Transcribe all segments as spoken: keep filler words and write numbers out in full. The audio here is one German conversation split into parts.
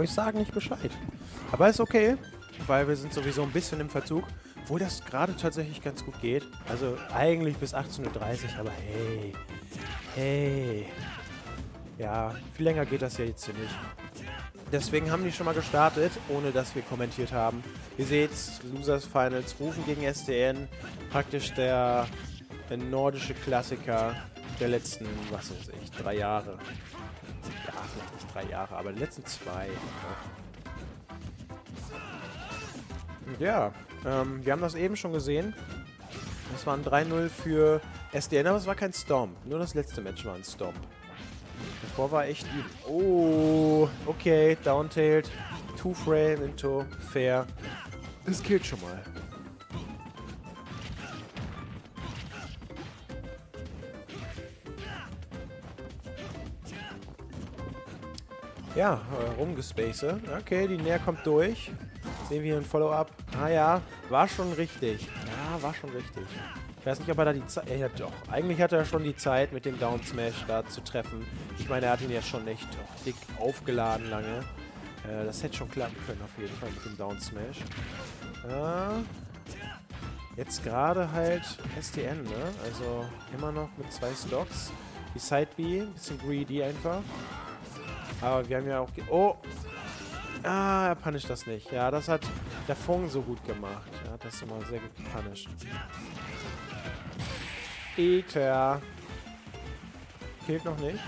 euch sagen nicht Bescheid. Aber ist okay, weil wir sind sowieso ein bisschen im Verzug. Obwohl das gerade tatsächlich ganz gut geht. Also eigentlich bis achtzehn Uhr dreißig, aber hey. Hey. Ja, viel länger geht das ja jetzt hier nicht. Deswegen haben die schon mal gestartet, ohne dass wir kommentiert haben. Ihr seht's, Losers Finals, Ruven gegen S D N. Praktisch der nordische Klassiker der letzten, was weiß ich, drei Jahre. Ja, vielleicht nicht drei Jahre, aber die letzten zwei. Ja, ähm, wir haben das eben schon gesehen. Das war ein drei null für S D N, aber es war kein Stomp. Nur das letzte Match war ein Stomp. Davor war echt übel. Oh, okay, downtailed. Two frame into fair. Das killt schon mal. Ja, rumgespace. Okay, die Nair kommt durch. Sehen wir hier ein Follow-up. Ah ja, war schon richtig. Ja, war schon richtig. Ich weiß nicht, ob er da die Zeit... Ja, doch. Eigentlich hatte er schon die Zeit, mit dem Down-Smash da zu treffen. Ich meine, er hat ihn ja schon echt dick aufgeladen lange. Äh, das hätte schon klappen können, auf jeden Fall, mit dem Down-Smash. Äh, jetzt gerade halt S D N, ne? Also immer noch mit zwei Stocks. Die Side-B, bisschen greedy einfach. Aber wir haben ja auch... Oh! Ah, er punisht das nicht. Ja, das hat DaFung so gut gemacht. Er hat das immer sehr gut gepunisht. Eater. Killt noch nicht.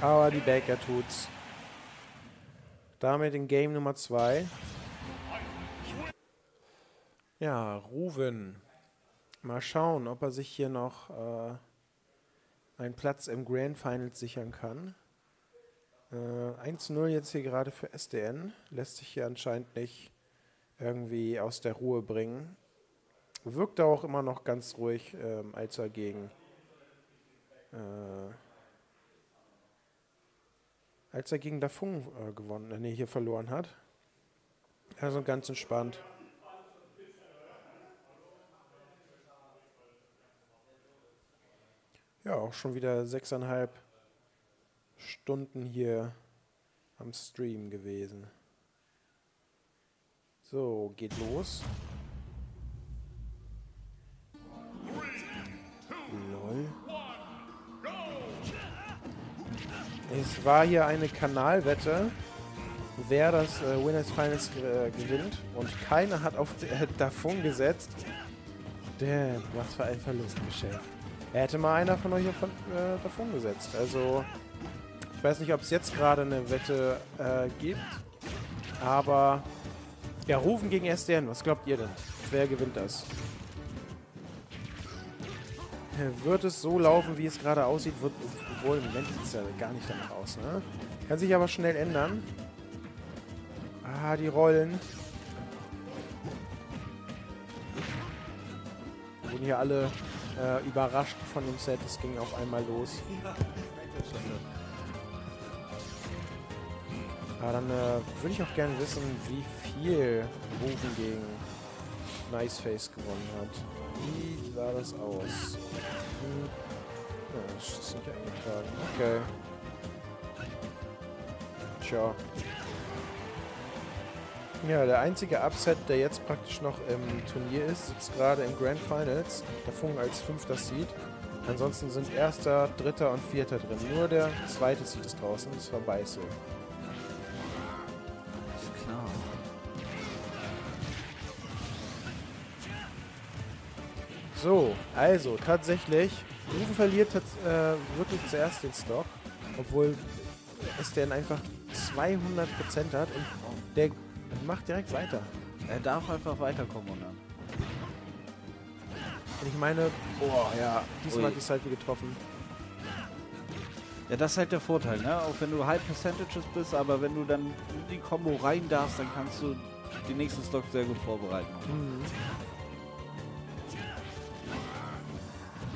Aber die Baker tut's. Damit in Game Nummer zwei. Ja, Ruven. Mal schauen, ob er sich hier noch äh, einen Platz im Grand Final sichern kann. Äh, eins zu null jetzt hier gerade für S D N. Lässt sich hier anscheinend nicht irgendwie aus der Ruhe bringen. Wirkt auch immer noch ganz ruhig, äh, als er gegen... Äh, als er gegen DaFung äh, gewonnen, äh, nee, hier verloren hat. Also ganz entspannt. Ja, auch schon wieder sechseinhalb Stunden hier am Stream gewesen. So, geht los. Lol. Es war hier eine Kanalwette, wer das äh, Winners Finals äh, gewinnt. Und keiner hat auf äh, DaFung gesetzt. Damn, was für ein Verlustgeschäft. Er hätte mal einer von euch von, äh, DaFung gesetzt. Also, ich weiß nicht, ob es jetzt gerade eine Wette äh, gibt. Aber, ja, Ruven gegen S D N. Was glaubt ihr denn? Wer gewinnt das? Wird es so laufen, wie es gerade aussieht? Wird, obwohl, im Moment sieht es ja gar nicht danach aus, ne? Kann sich aber schnell ändern. Ah, die Rollen. Wurden hier alle... Äh, überrascht von dem Set, es ging auf einmal los. Aber dann äh, würde ich auch gerne wissen, wie viel Ruven gegen Niceface gewonnen hat. Wie sah das aus? Hm. Ja, das ist nicht eingetragen. Okay. Tja. Ja, der einzige Upset, der jetzt praktisch noch im Turnier ist, sitzt gerade im Grand Finals. DaFung als fünfter Seed. Ansonsten sind erster, dritter und vierter drin. Nur der zweite Seed ist draußen, das war Beißel. Ist klar. So, also tatsächlich, Ruven verliert hat, äh, wirklich zuerst den Stock, obwohl S D N einfach zweihundert Prozent hat und der mach direkt weiter. Er darf einfach weiterkommen, oder? Und ich meine, boah, ja, diesmal hat die Side getroffen. Ja, das ist halt der Vorteil, ne? Auch wenn du High Percentages bist, aber wenn du dann in die Combo rein darfst, dann kannst du den nächsten Stock sehr gut vorbereiten. Mhm.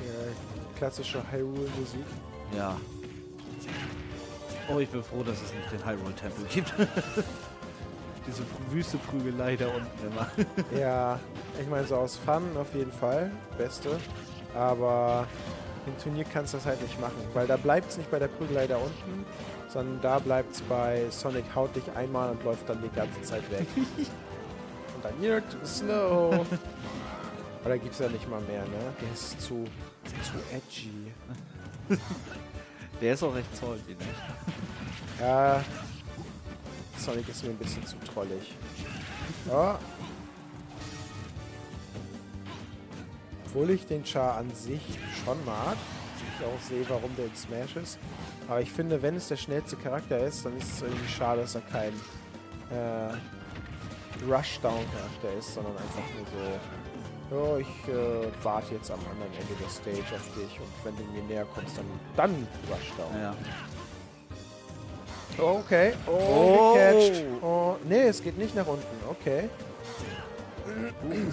Ja, klassische Hyrule-Musik. Ja. Oh, ich bin froh, dass es nicht den Hyrule-Tempel gibt. Diese wüste Prügelei da unten immer. Ja, ich meine, so aus Fun auf jeden Fall. Beste. Aber im Turnier kannst du das halt nicht machen, weil da bleibt es nicht bei der Prügelei da unten, sondern da bleibt es bei Sonic haut dich einmal und läuft dann die ganze Zeit weg. Und dann juckt Snow. Aber da gibt es ja nicht mal mehr, ne? Der ist zu, zu edgy. Der ist auch recht zollig, ne? Ja, Sonic ist mir ein bisschen zu trollig. Ja. Obwohl ich den Char an sich schon mag, ich auch sehe, warum der in Smash ist. Aber ich finde, wenn es der schnellste Charakter ist, dann ist es irgendwie schade, dass er kein äh, Rushdown-Charakter ist, sondern einfach nur so, oh, ich äh, warte jetzt am anderen Ende der Stage auf dich und wenn du mir näher kommst, dann, dann Rushdown. Ja. Oh, okay. Oh, gecatcht. Oh. Oh, nee, es geht nicht nach unten. Okay.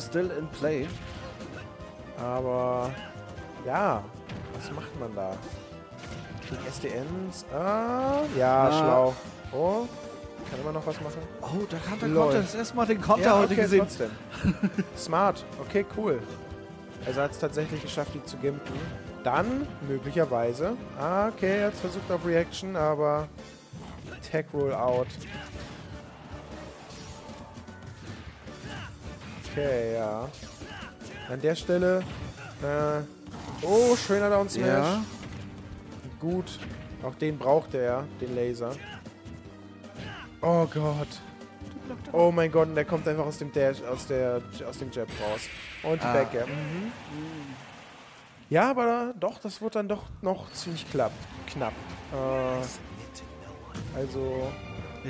Still in play. Aber ja, was macht man da? Die S D Ns. Ah, ja, ah. schlau. Oh, kann immer noch was machen. Oh, da kam der Konter. Das erste Mal den Konter ja, heute okay, gesehen. Trotzdem. Smart. Okay, cool. Also hat es tatsächlich geschafft, die zu gimpen. Dann möglicherweise. Ah, okay, er hat versucht auf Reaction, aber Tech Rollout. Okay, ja. An der Stelle, äh, oh, schöner Down Smash. Ja. Gut, auch den braucht er, den Laser. Oh Gott. Oh mein Gott, und der kommt einfach aus dem Dash, aus der, aus dem Jab raus. Und die ah. Backgammon. Mhm. Ja, aber da, doch, das wird dann doch noch ziemlich klapp, knapp. Äh, also...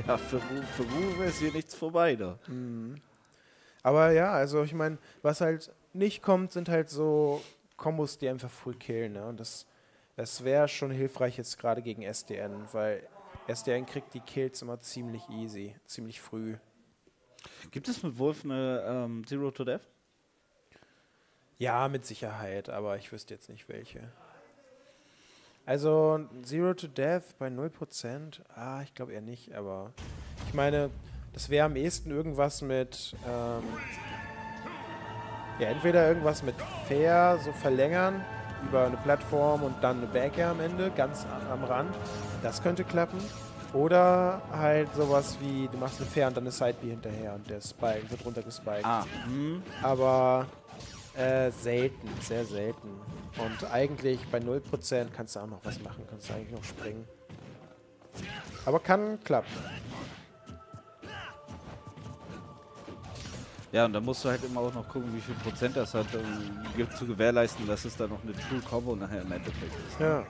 Ja, für Ruven ist hier nichts vorbei, da. Mhm. Aber ja, also ich meine, was halt... nicht kommt, sind halt so Kombos, die einfach full killen. Ne? Und das, das wäre schon hilfreich jetzt gerade gegen S D N, weil S D N kriegt die Kills immer ziemlich easy, ziemlich früh. Gibt es mit Wolf eine ähm, Zero to Death? Ja, mit Sicherheit, aber ich wüsste jetzt nicht welche. Also Zero to Death bei null Prozent? Ah, ich glaube eher nicht, aber ich meine, das wäre am ehesten irgendwas mit... Ähm, Ja, entweder irgendwas mit Fair, so verlängern über eine Plattform und dann eine Backer am Ende, ganz am Rand. Das könnte klappen. Oder halt sowas wie, du machst eine Fair und dann eine Side-B hinterher und der Spike wird runtergespiked. Ah. Mhm. Aber äh, selten, sehr selten. Und eigentlich bei null Prozent kannst du auch noch was machen, kannst du eigentlich noch springen. Aber kann klappen. Ja, und da musst du halt immer auch noch gucken, wie viel Prozent das hat, um zu gewährleisten, dass es da noch eine True Combo nachher im Endeffekt ist. Ja.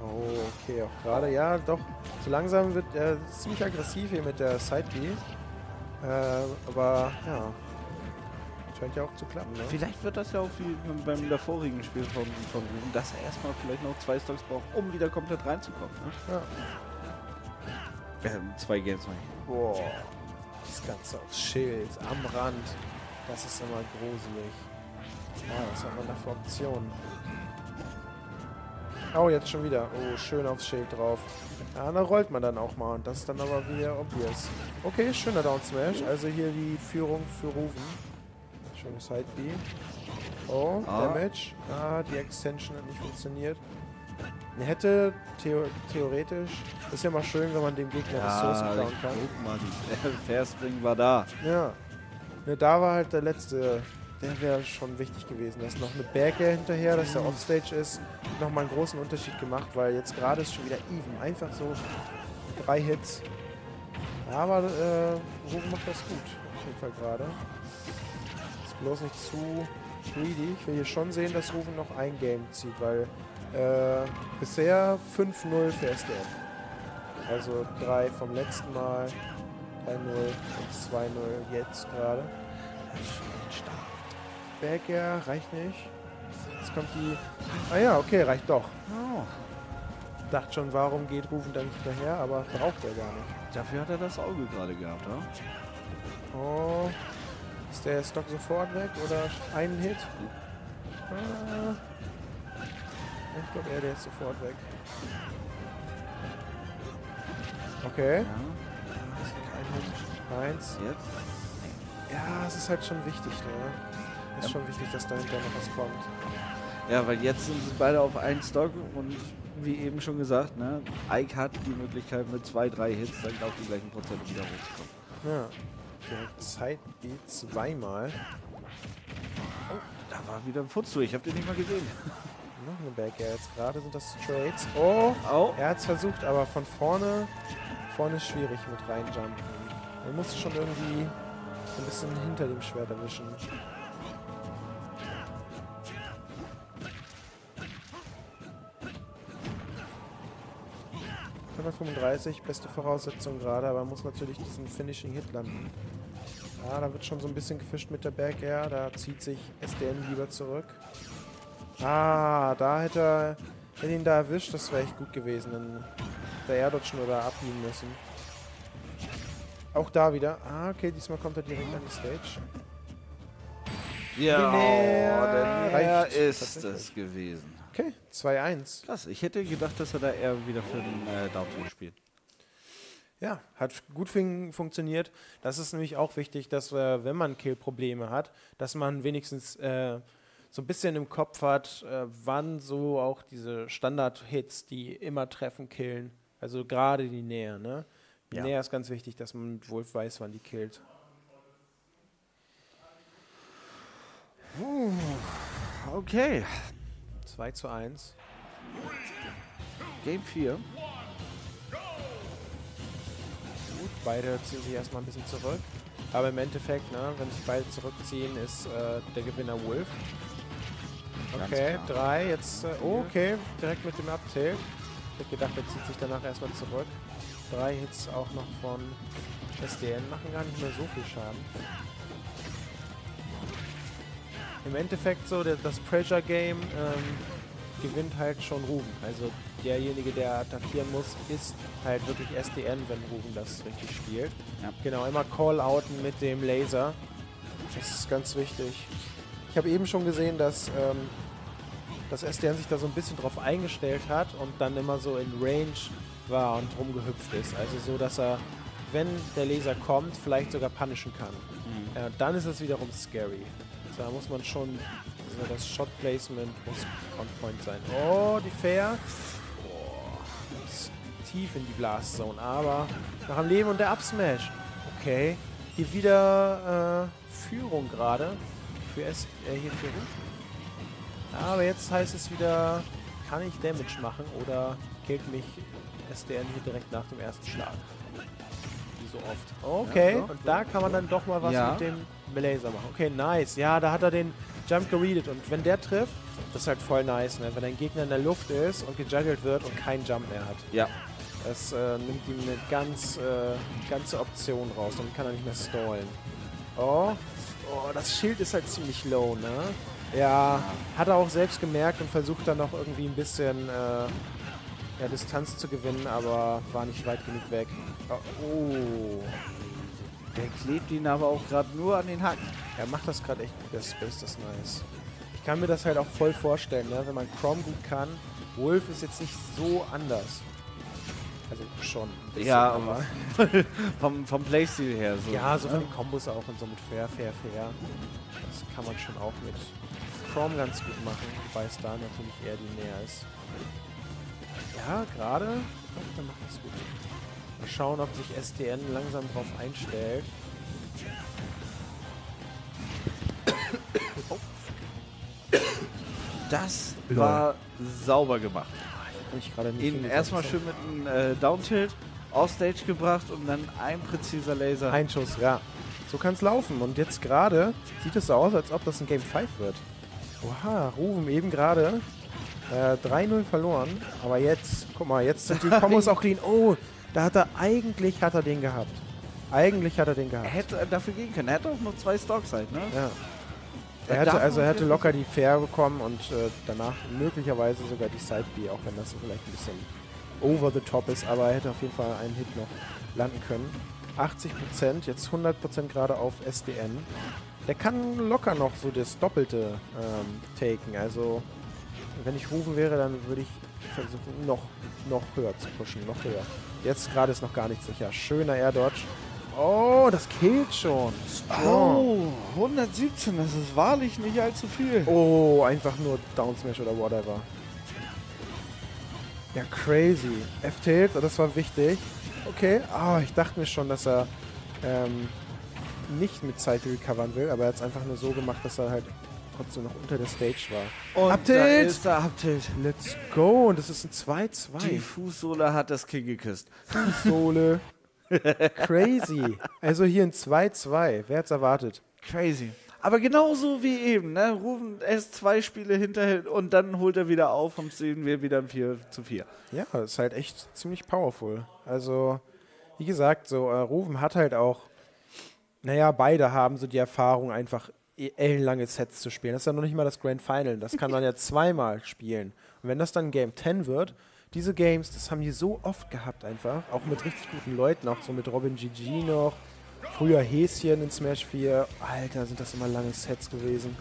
Oh, okay, auch gerade, ja, doch. So langsam wird er äh, ziemlich aggressiv hier mit der Side-B. Äh, aber, ja. Scheint ja auch zu klappen, ne? Vielleicht wird das ja auch wie beim davorigen Spiel von Ruven, dass er erstmal vielleicht noch zwei Stocks braucht, um wieder komplett reinzukommen, ne? Ja. Ähm, zwei Games mal. Boah. Das Ganze aufs Schild, am Rand. Das ist immer gruselig. Ah, was haben wir da für Optionen? Oh, jetzt schon wieder. Oh, schön aufs Schild drauf. Ah, da rollt man dann auch mal. Und das ist dann aber wieder obvious. Okay, schöner Down Smash. Also hier die Führung für Ruven. Schöne Side-B. Oh, ah. Damage. Ah, die Extension hat nicht funktioniert. Er hätte theo theoretisch, ist ja mal schön, wenn man dem Gegner ja, Ressourcen klauen kann. Guck mal, der Fairspring war da. Ja. Ne, da war halt der letzte, der wäre schon wichtig gewesen. Da ist noch eine Berge hinterher, dass der Offstage ist. Nochmal einen großen Unterschied gemacht, weil jetzt gerade ist schon wieder even. Einfach so drei Hits. Ja, aber äh, Ruven macht das gut. Auf jeden Fall gerade. Ist bloß nicht zu greedy. Ich will hier schon sehen, dass Ruven noch ein Game zieht, weil... Äh, bisher fünf null für S D N. Also drei vom letzten Mal, drei null und zwei null jetzt gerade. Backer, reicht nicht. Jetzt kommt die... Ah ja, okay, reicht doch. Oh. Dachte schon, warum geht Ruven dann nicht hinterher, aber braucht er gar nicht. Dafür hat er das Auge gerade gehabt, oder? Oh. Ist der Stock sofort weg oder einen Hit? Ah. Ich glaube, er, der ist sofort weg. Okay. Ja. Eins. Jetzt. Ja, es ist halt schon wichtig, ne? Ist ja schon wichtig, dass dahinter noch was kommt. Ja, weil jetzt sind sie beide auf einen Stock und wie eben schon gesagt, ne, Ike hat die Möglichkeit mit zwei, drei Hits dann auf die gleichen Prozent wieder hochzukommen. Ja, der Zeitbeat zweimal. Oh, da war wieder ein Futz zu, ich hab den nicht mal gesehen. Noch eine Back Air jetzt gerade, sind das Trades. Oh, oh, er hat's versucht, aber von vorne, vorne ist schwierig mit reinjumpen. Er musste schon irgendwie ein bisschen hinter dem Schwert erwischen. hundertfünfunddreißig, beste Voraussetzung gerade, aber muss natürlich diesen Finishing Hit landen. Ja, da wird schon so ein bisschen gefischt mit der Back Air, da zieht sich S D N lieber zurück. Ah, da hätte er, hätte ihn da erwischt, das wäre echt gut gewesen, dann der Airdodgen oder abbiegen müssen. Auch da wieder. Ah, okay, diesmal kommt er direkt an die Stage. Ja, der Näher ist es gewesen. Okay, zwei eins. Krass, ich hätte gedacht, dass er da eher wieder für den äh, Downtown spielt. Ja, hat gut funktioniert. Das ist nämlich auch wichtig, dass wir, wenn man Kill-Probleme hat, dass man wenigstens äh, so ein bisschen im Kopf hat, äh, wann so auch diese Standard-Hits, die immer treffen, killen. Also gerade die Nähe, ne? Die ja. Nähe ist ganz wichtig, dass man mit Wolf weiß, wann die killt. Uh, okay. zwei zu eins. Game vier. Gut, beide ziehen sich erstmal ein bisschen zurück. Aber im Endeffekt, ne, wenn sich beide zurückziehen, ist äh, der Gewinner Wolf. Okay, drei, jetzt. Äh, oh, okay, direkt mit dem Uptail. Ich hätte gedacht, er zieht sich danach erstmal zurück. Drei Hits auch noch von S D N, machen gar nicht mehr so viel Schaden. Im Endeffekt so, der, das Pressure Game ähm, gewinnt halt schon Ruven. Also derjenige, der attackieren muss, ist halt wirklich S D N, wenn Ruven das richtig spielt. Ja. Genau, immer Call-Outen mit dem Laser. Das ist ganz wichtig. Ich habe eben schon gesehen, dass, ähm, dass S D N sich da so ein bisschen drauf eingestellt hat und dann immer so in Range war und rumgehüpft ist. Also so, dass er, wenn der Laser kommt, vielleicht sogar punishen kann. Mhm. Ja, dann ist es wiederum scary. Da muss man schon, also das Shot-Placement muss on-point sein. Oh, die Fair. Oh, ist tief in die Blast-Zone, aber nach dem Leben und der Up-Smash. Okay, hier wieder äh, Führung gerade für S äh, hier für Ruven. Aber jetzt heißt es wieder, kann ich Damage machen oder killt mich S D N hier direkt nach dem ersten Schlag. Wie so oft. Okay, und da kann man dann doch mal was ja. mit dem Laser machen. Okay, nice. Ja, da hat er den Jump gereadet und wenn der trifft, das ist halt voll nice, ne? Wenn ein Gegner in der Luft ist und gejuggelt wird und keinen Jump mehr hat. Ja. Das äh, nimmt ihm eine ganz, äh, ganze Option raus, dann kann er nicht mehr stallen. Oh. Oh, das Schild ist halt ziemlich low, ne? Ja, hat er auch selbst gemerkt und versucht dann noch irgendwie ein bisschen äh, ja, Distanz zu gewinnen, aber war nicht weit genug weg. Oh. Der klebt ihn aber auch gerade nur an den Hacken. Er macht das gerade echt gut, der Space, das ist nice. Ich kann mir das halt auch voll vorstellen, ne? Wenn man Chrom gut kann. Wolf ist jetzt nicht so anders. Also schon. Ja, aber vom, vom Playstyle her. So, ja, so ne? Von den Kombos auch und so mit Fair, Fair, Fair. Das kann man schon auch mit Chrom ganz gut machen, wobei es da natürlich eher die Nähe ist. Ja, gerade. Oh, dann macht das gut. Mal schauen, ob sich S D N langsam drauf einstellt. Oh. Das Lol. war sauber gemacht. Ihn erstmal schön mit einem äh, Downtilt offstage gebracht und dann ein präziser Laser. Ein Schuss, ja. So kann es laufen. Und jetzt gerade sieht es so aus, als ob das ein Game fünf wird. Oha, Ruven eben gerade äh, drei null verloren. Aber jetzt, guck mal, jetzt sind die Kombos auch clean. Oh! Da hat er, eigentlich hat er den gehabt. Eigentlich hat er den gehabt. Er hätte dafür gehen können. Er hätte auch noch zwei Stocks halt, ne? Ja. Er hätte, also er hätte locker die Fair bekommen und äh, danach möglicherweise sogar die Side-B, auch wenn das so vielleicht ein bisschen over the top ist, aber er hätte auf jeden Fall einen Hit noch landen können. achtzig Prozent, jetzt hundert Prozent gerade auf S D N. Der kann locker noch so das Doppelte ähm, taken. Also, wenn ich Ruven wäre, dann würde ich versuchen, noch, noch höher zu pushen, noch höher. Jetzt gerade ist noch gar nicht sicher. Schöner Air Dodge. Oh, das killt schon. Strong. Oh, hundertsiebzehn, das ist wahrlich nicht allzu viel. Oh, einfach nur Down Smash oder whatever. Ja, crazy. F-Tilt, das war wichtig. Okay, ah, oh, ich dachte mir schon, dass er ähm, nicht mit Zeit recovern will, aber er hat es einfach nur so gemacht, dass er halt trotzdem noch unter der Stage war. Und Up-Tilt! Da ist der Up-Tilt. Let's go! Und das ist ein zwei zwei. Die Fußsohle hat das Kinn geküsst. Fußsohle. Crazy. Also hier ein zwei zwei. Wer hat's erwartet? Crazy. Aber genauso wie eben, ne? Ruven erst zwei Spiele hinterher und dann holt er wieder auf und sehen wir wieder ein vier zu vier. Ja, das ist halt echt ziemlich powerful. Also, wie gesagt, so äh, Ruven hat halt auch, naja, beide haben so die Erfahrung, einfach ellenlange Sets zu spielen. Das ist ja noch nicht mal das Grand Final. Das kann man ja zweimal spielen. Und wenn das dann Game zehn wird, diese Games, das haben die so oft gehabt einfach, auch mit richtig guten Leuten, auch so mit RobinGG noch, früher Häschen in Smash vier. Alter, sind das immer lange Sets gewesen.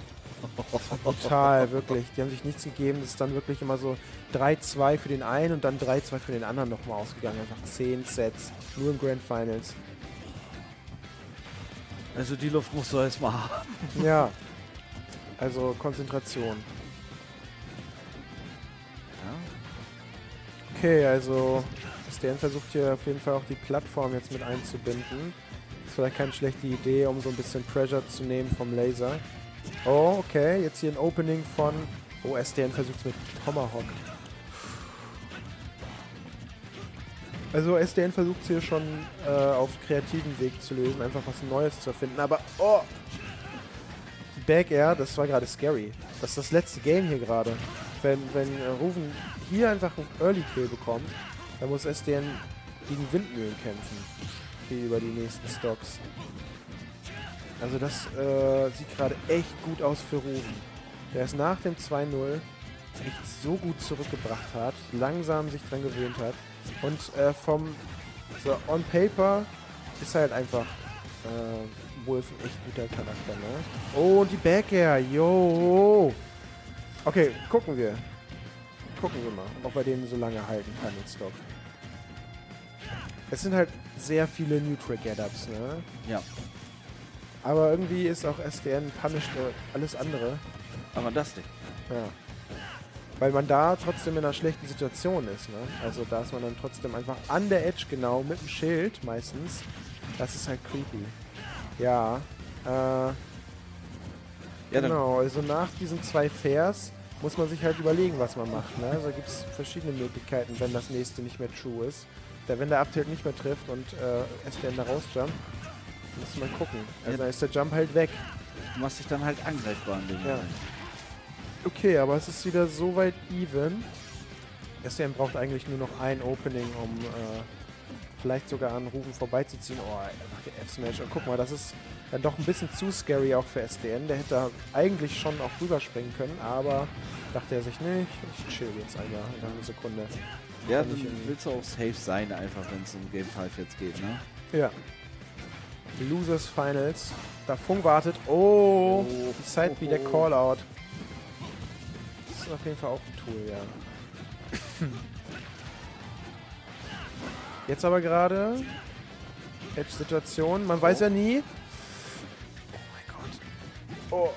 Total, wirklich. Die haben sich nichts gegeben, das ist dann wirklich immer so drei zwei für den einen und dann drei zwei für den anderen nochmal ausgegangen. Einfach zehn Sets, nur im Grand Finals. Also die Luft musst du erstmal haben. Ja, also Konzentration. Okay, also S D N versucht hier auf jeden Fall auch die Plattform jetzt mit einzubinden. Ist vielleicht keine schlechte Idee, um so ein bisschen Pressure zu nehmen vom Laser. Oh, okay, jetzt hier ein Opening von... Oh, S D N versucht es mit Tomahawk. Also S D N versucht es hier schon äh, auf kreativen Weg zu lösen, einfach was Neues zu erfinden, aber... Oh! Die Back Air, das war gerade scary. Das ist das letzte Game hier gerade. Wenn, wenn äh, Ruven hier einfach einen Early Kill bekommt, dann muss S D N gegen Windmühlen kämpfen. Hier über die nächsten Stocks. Also das äh, sieht gerade echt gut aus für Ruven. Der es nach dem zwei null echt so gut zurückgebracht hat, langsam sich dran gewöhnt hat. Und äh, vom so on paper ist halt einfach äh, Wolf ein echt guter Charakter, ne? Oh, und die Back-Air, yo! Okay, gucken wir. Gucken wir mal, ob er den so lange halten kann, den Stock. Es sind halt sehr viele Neutral-Get-Ups, ne? Ja. Aber irgendwie ist auch S D N punished alles andere. Aber das nicht. Ja. Weil man da trotzdem in einer schlechten Situation ist, ne? Also da ist man dann trotzdem einfach an der Edge, genau, mit dem Schild meistens. Das ist halt creepy. Ja, äh... Ja, genau, also nach diesen zwei Fairs muss man sich halt überlegen, was man macht. Ne? Also gibt es verschiedene Möglichkeiten, wenn das nächste nicht mehr true ist. Da, wenn der Up-Tilt nicht mehr trifft und äh, S D N da rausjumpt, muss man gucken. Also ja, ist der Jump halt weg. Du machst dich dann halt angreifbar an dem Moment. Ja. Okay, aber es ist wieder so weit even. S D N braucht eigentlich nur noch ein Opening, um äh, vielleicht sogar an Ruven vorbeizuziehen. Oh, der F-Smash. Und guck mal, das ist dann doch ein bisschen zu scary auch für S D N. Der hätte eigentlich schon auch rüberspringen können, aber dachte er sich, nee, ich chill jetzt einmal in einer Sekunde. Ja, dann willst du auch safe sein einfach, wenn es um Game fünf jetzt geht, ne? Ja. Losers Finals. DaFung wartet. Oh, oh, die Side B, der Callout. Das ist auf jeden Fall auch ein Tool, ja. Jetzt aber gerade Edge-Situation. Man oh. weiß ja nie. Oh.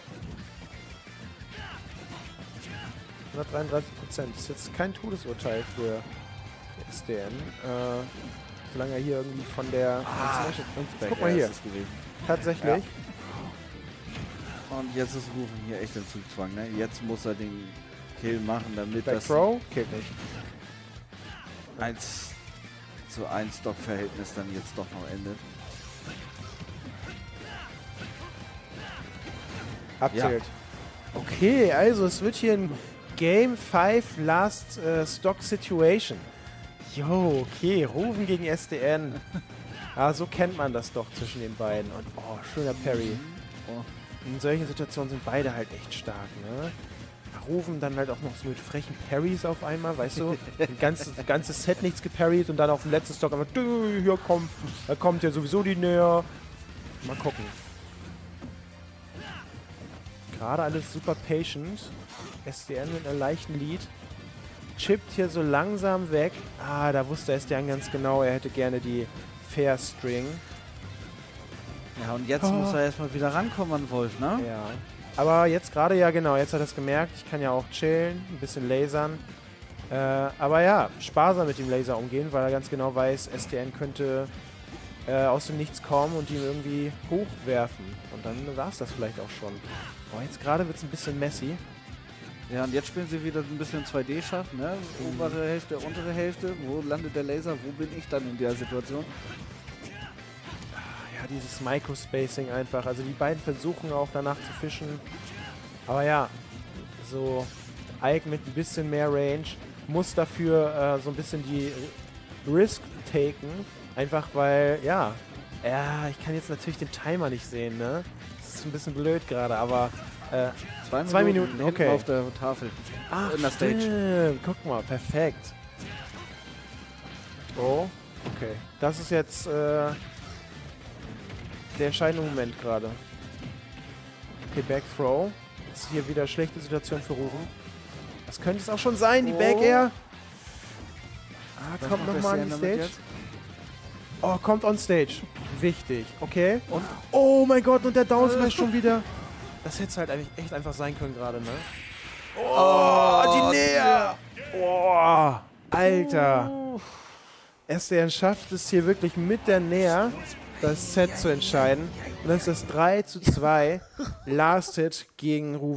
hundertdreiunddreißig Prozent. Das ist jetzt kein Todesurteil für S D N. Äh, solange er hier irgendwie von der... Ah, guck mal hier. Tatsächlich. Ja. Und jetzt ist Ruven hier echt im Zugzwang. Ne? Jetzt muss er den Kill machen, damit Back das... Throw? Killt nicht. eins zu eins Stock-Verhältnis dann jetzt doch noch endet. Abzählt. Ja. Okay, also es wird hier ein Game fünf Last äh, Stock Situation. Jo, okay, Ruven gegen S D N. Ah, so kennt man das doch zwischen den beiden. Und oh, schöner Parry. Oh. In solchen Situationen sind beide halt echt stark, ne? Ruven dann halt auch noch so mit frechen Parries auf einmal, weißt du? Ein ganzes, ganzes Set nichts geparried und dann auf dem letzten Stock einfach, hier kommt, da kommt ja sowieso die näher. Mal gucken. Gerade alles super patient. S D N mit einer leichten Lead. Chippt hier so langsam weg. Ah, da wusste S D N ganz genau, er hätte gerne die Fair String. Ja, und jetzt oh. muss er erstmal wieder rankommen an Wolf, ne? Ja. Aber jetzt gerade, ja genau, jetzt hat er es gemerkt, ich kann ja auch chillen, ein bisschen lasern. Äh, aber ja, sparsam mit dem Laser umgehen, weil er ganz genau weiß, S D N könnte äh, aus dem Nichts kommen und ihn irgendwie hochwerfen. Und dann war es das vielleicht auch schon. Oh, jetzt gerade wird es ein bisschen messy. Ja, und jetzt spielen sie wieder ein bisschen zwei D Schach, ne? Mhm. Obere Hälfte, untere Hälfte, wo landet der Laser, wo bin ich dann in der Situation? Ja, dieses Microspacing einfach. Also die beiden versuchen auch danach zu fischen. Aber ja, so Ike mit ein bisschen mehr Range muss dafür äh, so ein bisschen die Risk taken. Einfach weil, ja, ja, ich kann jetzt natürlich den Timer nicht sehen, ne? Das ist ein bisschen blöd gerade, aber äh, zwei Minuten, zwei Minuten okay. Auf der Tafel. Ach, in der Stage. Guck mal, perfekt. Oh, okay. Das ist jetzt äh, der entscheidende Moment gerade. Okay, Back Throw. Ist hier wieder schlechte Situation für Ruven. Das könnte es auch schon sein, die oh. Back Air. Ah, was kommt nochmal an die Stage. Oh, kommt on Stage. Wichtig, okay. Und oh mein Gott, und der Down Smash schon wieder. Das hätte es halt eigentlich echt einfach sein können gerade, ne? Oh, oh die Nähe! Oh, Alter. Oh. S D N schafft es hier wirklich mit der Nähe, das Set zu entscheiden. Und das ist das drei zu zwei Last Hit gegen Ruven.